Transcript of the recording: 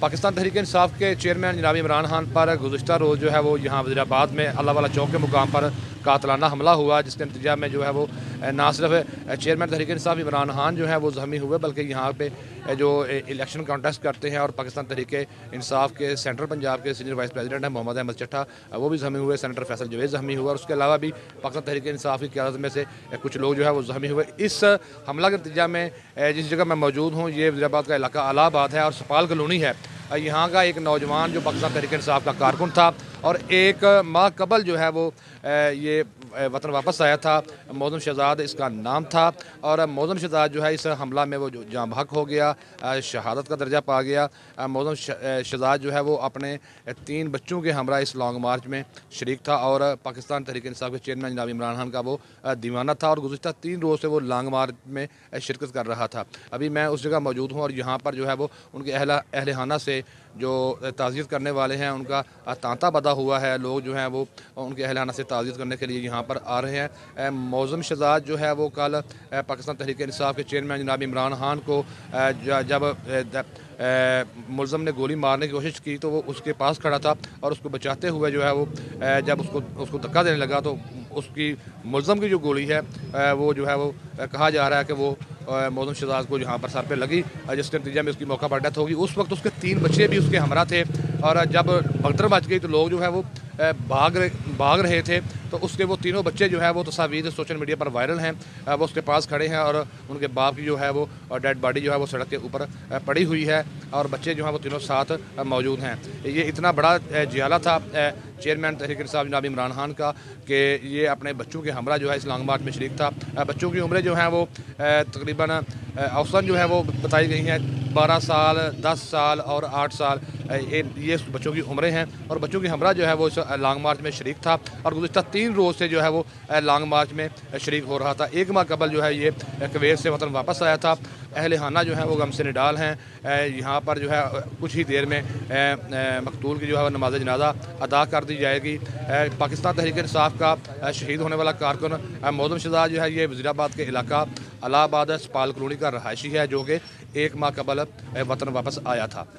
पाकिस्तान तहरीक-ए-इंसाफ़ के चेयरमैन जनाब इमरान खान पर गुज़श्ता रोज़ जो है वो यहाँ वज़ीराबाद में अल्लावाला चौक के मुकाम पर कातलाना हमला हुआ, जिसके नतीजा में जो है वो ना सिर्फ चेयरमैन तहरीक-ए-इंसाफ़ इमरान खान जो है वो ज़ख्मी हुए, बल्कि यहाँ पे जो इलेक्शन कॉन्टेस्ट करते हैं और पाकिस्तान तहरीक-ए-इंसाफ़ के सेंट्रल पंजाब के सीनियर वाइस प्रेसिडेंट हैं मोहम्मद अहमद चट्ठा, वो भी ज़ख्मी हुए, सेनेटर फैसल जावेद ज़ख्मी हुआ और उसके अलावा भी पाकिस्तान तहरीक-ए-इंसाफ़ की क़यादत में से कुछ लोग जो है वो ज़ख्मी हुए। इस हमला के नतीजा में जिस जगह मैं मौजूद हूँ, ये वज़ीराबाद का इलाका अलाहाबाद है और सपाल कलोनी है। यहाँ का एक नौजवान जो पाकिस्तान तहरीक-ए-इंसाफ़ का कारकुन था और एक माह कबल जो है वो ये वतन वापस आया था, मोअज़्ज़म शहज़ाद इसका नाम था, और मोअज़्ज़म शहज़ाद जो है इस हमला में वो जहाँ बहक हो गया, शहादत का दर्जा पा गया। मोअज़्ज़म शहज़ाद जो है वो अपने 3 बच्चों के हमरा इस लॉन्ग मार्च में शरीक था और पाकिस्तान तहरीक-ए-इंसाफ़ के चेयरमैन जनाब इमरान खान का वो दीवाना था और गुज़श्ता 3 रोज़ से वो लॉन्ग मार्च में शिरकत कर रहा था। अभी मैं उस जगह मौजूद हूँ और यहाँ पर जो है वो उनके अहल-ए-खाना से जो ताज़ियत करने वाले हैं उनका तांता बदा हुआ है। लोग जो हैं वो उनके अहलाना से ताज़ियत करने के लिए यहाँ पर आ रहे हैं। मोअज़्ज़म शहज़ाद जो है वो कल पाकिस्तान तहरीक-ए-इंसाफ़ के चेयरमैन जनाब इमरान खान को जब मुलज़म ने गोली मारने की कोशिश की तो वो उसके पास खड़ा था और उसको बचाते हुए जो है वो जब उसको धक्का देने लगा तो उसकी मुलज़म की जो गोली है वो जो है वो कहा जा रहा है कि वो मोअज़्ज़म शहज़ाद को यहाँ पर सर पे लगी, जिसके नतीजे में उसकी मौका पर डेथ होगी। उस वक्त उसके 3 बच्चे भी उसके हमरा थे और जब बगतर बच गई तो लोग जो है वो भाग रहे थे, तो उसके वो 3 बच्चे जो है वो तस्वीरें सोशल मीडिया पर वायरल हैं। वो उसके पास खड़े हैं और उनके बाप की जो है वो डेड बॉडी जो है वो सड़क के ऊपर पड़ी हुई है और बच्चे जो हैं वो तीनों साथ मौजूद हैं। ये इतना बड़ा जियाला था चेयरमैन तहरीक-ए-इंसाफ़ जनाब इमरान खान का कि ये अपने बच्चों के हमरा जो है इस लॉन्ग मार्च में शरीक था। बच्चों की उम्रें जो हैं वो तकरीबन औसतन जो है वो बताई गई हैं 12 साल, 10 साल और 8 साल, ये बच्चों की उम्रें हैं। और बच्चों की हमरा जो है वो इस लॉन्ग मार्च में शरीक था और गुज़श्ता 3 रोज़ से जो है वो लॉन्ग मार्च में शरीक हो रहा था। एक माह कबल जो है ये कुवैत से वतन वापस आया था। अहल खाना जो है वो गम से निडाल हैं। यहाँ पर जो है कुछ ही देर में मकतूल की जो है वो नमाज जनाजा अदा कर दी जाएगी। पाकिस्तान तहरीक-ए-इंसाफ़ का शहीद होने वाला कारकुन मोअज़्ज़म शहज़ाद जो है ये वज़ीराबाद के इलाका अलाहाबाद सपाल कलोनी का रहायशी है, जो कि एक माह कबल वतन वापस आया था।